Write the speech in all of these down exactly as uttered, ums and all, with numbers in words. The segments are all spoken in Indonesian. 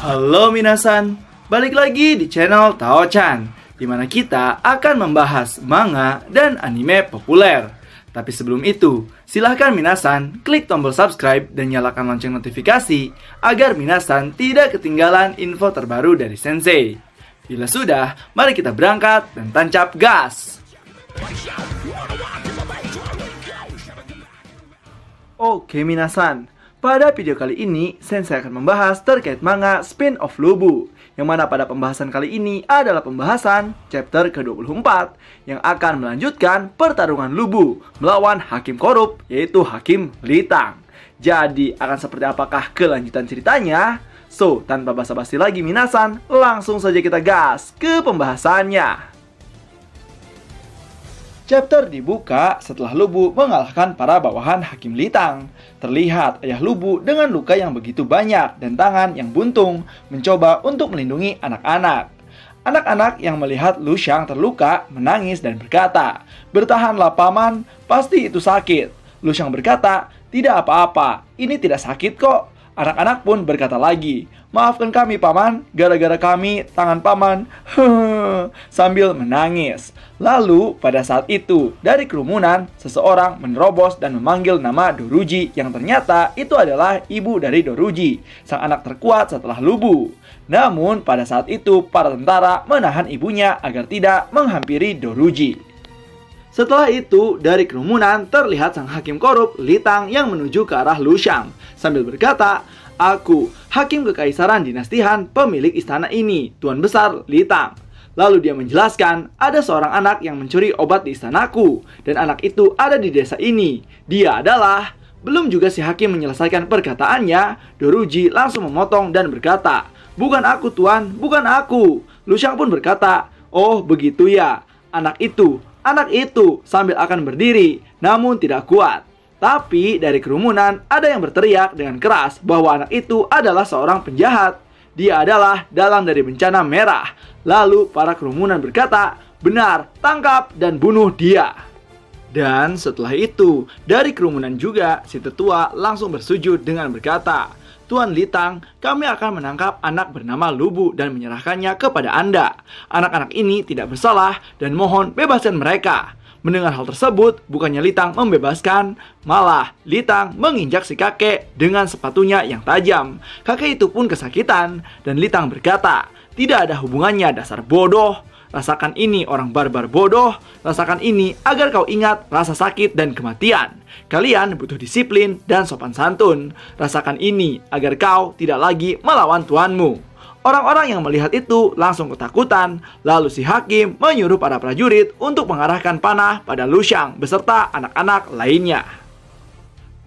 Halo minasan, balik lagi di channel Tao-chan, dimana kita akan membahas manga dan anime populer. Tapi sebelum itu, silahkan minasan klik tombol subscribe dan nyalakan lonceng notifikasi agar minasan tidak ketinggalan info terbaru dari sensei. Bila sudah, mari kita berangkat dan tancap gas. Oke minasan, pada video kali ini, sensei akan membahas terkait manga Spin of Lubu, yang mana pada pembahasan kali ini adalah pembahasan chapter ke dua puluh empat yang akan melanjutkan pertarungan Lubu melawan hakim korup, yaitu hakim Litang. Jadi akan seperti apakah kelanjutan ceritanya? So, tanpa basa-basi lagi minasan, langsung saja kita gas ke pembahasannya. Chapter dibuka setelah Lubu mengalahkan para bawahan hakim Litang. Terlihat ayah Lubu dengan luka yang begitu banyak dan tangan yang buntung mencoba untuk melindungi anak-anak. Anak-anak yang melihat Lushang terluka menangis dan berkata, "Bertahanlah paman, pasti itu sakit." Lushang berkata, "Tidak apa-apa, ini tidak sakit kok." Anak-anak pun berkata lagi, "Maafkan kami paman, gara-gara kami tangan paman," sambil menangis. Lalu pada saat itu, dari kerumunan, seseorang menerobos dan memanggil nama Doruji, yang ternyata itu adalah ibu dari Doruji, sang anak terkuat setelah Lubu. Namun pada saat itu, para tentara menahan ibunya agar tidak menghampiri Doruji. Setelah itu, dari kerumunan terlihat sang hakim korup Litang yang menuju ke arah Lushang sambil berkata, "Aku, hakim kekaisaran Dinasti Han, pemilik istana ini, Tuan Besar Litang." Lalu dia menjelaskan, ada seorang anak yang mencuri obat di istanaku, dan anak itu ada di desa ini. Dia adalah... Belum juga si hakim menyelesaikan perkataannya, Doruji langsung memotong dan berkata, "Bukan aku tuan, bukan aku." Lushang pun berkata, "Oh begitu ya, anak itu... Anak itu," sambil akan berdiri, namun tidak kuat. Tapi dari kerumunan ada yang berteriak dengan keras bahwa anak itu adalah seorang penjahat. Dia adalah dalang dari bencana merah. Lalu para kerumunan berkata, "Benar, tangkap dan bunuh dia." Dan setelah itu, dari kerumunan juga si tetua langsung bersujud dengan berkata, "Tuan Litang, kami akan menangkap anak bernama Lubu dan menyerahkannya kepada Anda. Anak-anak ini tidak bersalah dan mohon bebaskan mereka." Mendengar hal tersebut, bukannya Litang membebaskan, malah Litang menginjak si kakek dengan sepatunya yang tajam. Kakek itu pun kesakitan dan Litang berkata, "Tidak ada hubungannya dasar bodoh. Rasakan ini orang barbar bodoh, rasakan ini agar kau ingat rasa sakit dan kematian. Kalian butuh disiplin dan sopan santun. Rasakan ini agar kau tidak lagi melawan tuanmu." Orang-orang yang melihat itu langsung ketakutan. Lalu si hakim menyuruh para prajurit untuk mengarahkan panah pada Lushang beserta anak-anak lainnya.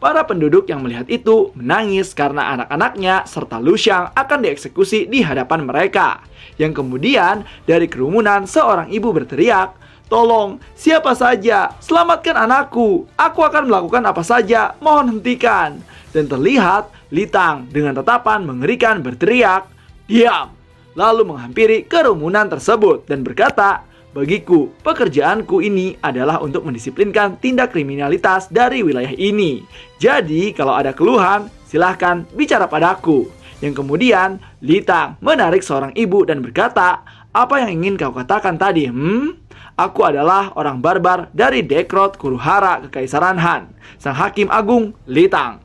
Para penduduk yang melihat itu menangis karena anak-anaknya serta Lushang akan dieksekusi di hadapan mereka. Yang kemudian dari kerumunan seorang ibu berteriak, "Tolong, siapa saja, selamatkan anakku. Aku akan melakukan apa saja, mohon hentikan." Dan terlihat Litang dengan tatapan mengerikan berteriak, "Diam!" Lalu menghampiri kerumunan tersebut dan berkata, "Bagiku, pekerjaanku ini adalah untuk mendisiplinkan tindak kriminalitas dari wilayah ini. Jadi, kalau ada keluhan, silahkan bicara padaku." Yang kemudian, Litang menarik seorang ibu dan berkata, "Apa yang ingin kau katakan tadi, hmm? Aku adalah orang barbar dari Dekrot Kuruhara Kekaisaran Han, sang hakim agung Litang."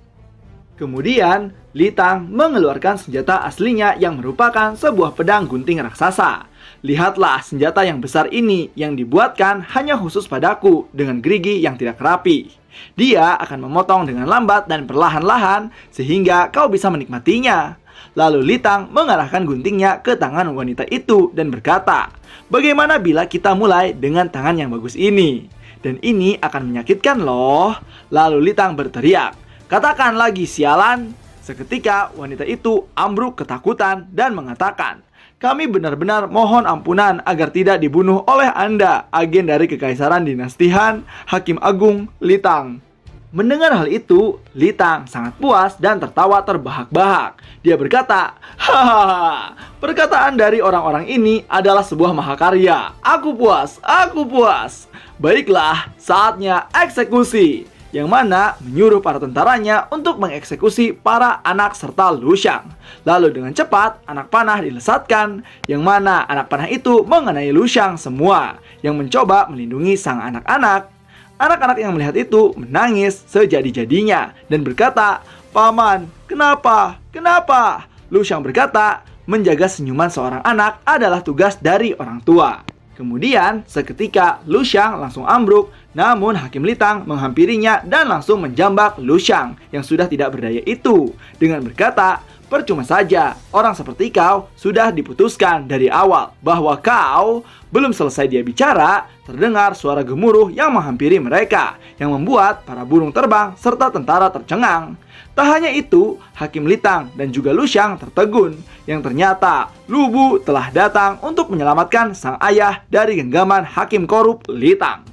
Kemudian, Litang mengeluarkan senjata aslinya yang merupakan sebuah pedang gunting raksasa. "Lihatlah senjata yang besar ini yang dibuatkan hanya khusus padaku dengan gerigi yang tidak rapi. Dia akan memotong dengan lambat dan perlahan-lahan sehingga kau bisa menikmatinya." Lalu Litang mengarahkan guntingnya ke tangan wanita itu dan berkata, "Bagaimana bila kita mulai dengan tangan yang bagus ini? Dan ini akan menyakitkan loh." Lalu Litang berteriak, "Katakan lagi sialan." Seketika wanita itu ambruk ketakutan dan mengatakan, "Kami benar-benar mohon ampunan agar tidak dibunuh oleh Anda, agen dari Kekaisaran Dinasti Han, Hakim Agung Litang." Mendengar hal itu, Litang sangat puas dan tertawa terbahak-bahak. Dia berkata, "Hahaha, perkataan dari orang-orang ini adalah sebuah mahakarya. Aku puas, aku puas. Baiklah, saatnya eksekusi." yang mana menyuruh para tentaranya untuk mengeksekusi para anak serta Lushang. Lalu dengan cepat anak panah dilesatkan, yang mana anak panah itu mengenai Lushang semua yang mencoba melindungi sang anak-anak. Anak-anak yang melihat itu menangis sejadi-jadinya dan berkata, "Paman, kenapa? Kenapa?" Lushang berkata, "Menjaga senyuman seorang anak adalah tugas dari orang tua." Kemudian seketika Lushang langsung ambruk, namun Hakim Litang menghampirinya dan langsung menjambak Lushang yang sudah tidak berdaya itu dengan berkata, "Percuma saja, orang seperti kau sudah diputuskan dari awal bahwa kau." Belum selesai dia bicara, terdengar suara gemuruh yang menghampiri mereka yang membuat para burung terbang serta tentara tercengang. Tak hanya itu, Hakim Litang dan juga Lushang tertegun yang ternyata Lubu telah datang untuk menyelamatkan sang ayah dari genggaman hakim korup Litang.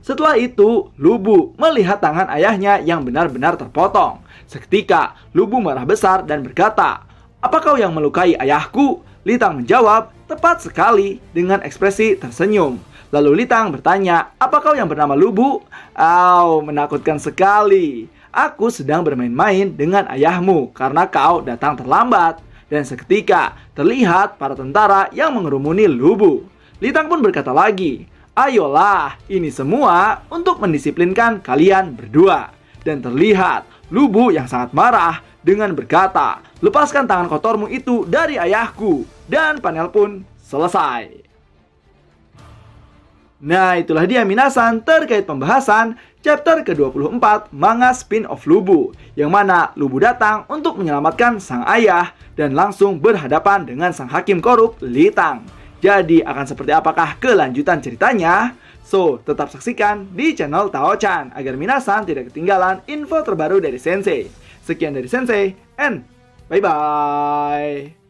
Setelah itu, Lubu melihat tangan ayahnya yang benar-benar terpotong. Seketika, Lubu marah besar dan berkata, "Apa kau yang melukai ayahku?" Litang menjawab, "Tepat sekali," dengan ekspresi tersenyum. Lalu Litang bertanya, "Apa kau yang bernama Lubu?" "Au, menakutkan sekali. Aku sedang bermain-main dengan ayahmu karena kau datang terlambat." Dan seketika terlihat para tentara yang mengerumuni Lubu. Litang pun berkata lagi, "Ayolah, ini semua untuk mendisiplinkan kalian berdua." Dan terlihat Lubu yang sangat marah dengan berkata, "Lepaskan tangan kotormu itu dari ayahku." Dan panel pun selesai. Nah, itulah dia minasan terkait pembahasan chapter ke dua puluh empat manga Spin of Lubu, yang mana Lubu datang untuk menyelamatkan sang ayah dan langsung berhadapan dengan sang hakim korup Litang. Jadi akan seperti apakah kelanjutan ceritanya? So, tetap saksikan di channel Tao-chan agar minasan tidak ketinggalan info terbaru dari Sensei. Sekian dari Sensei and bye-bye.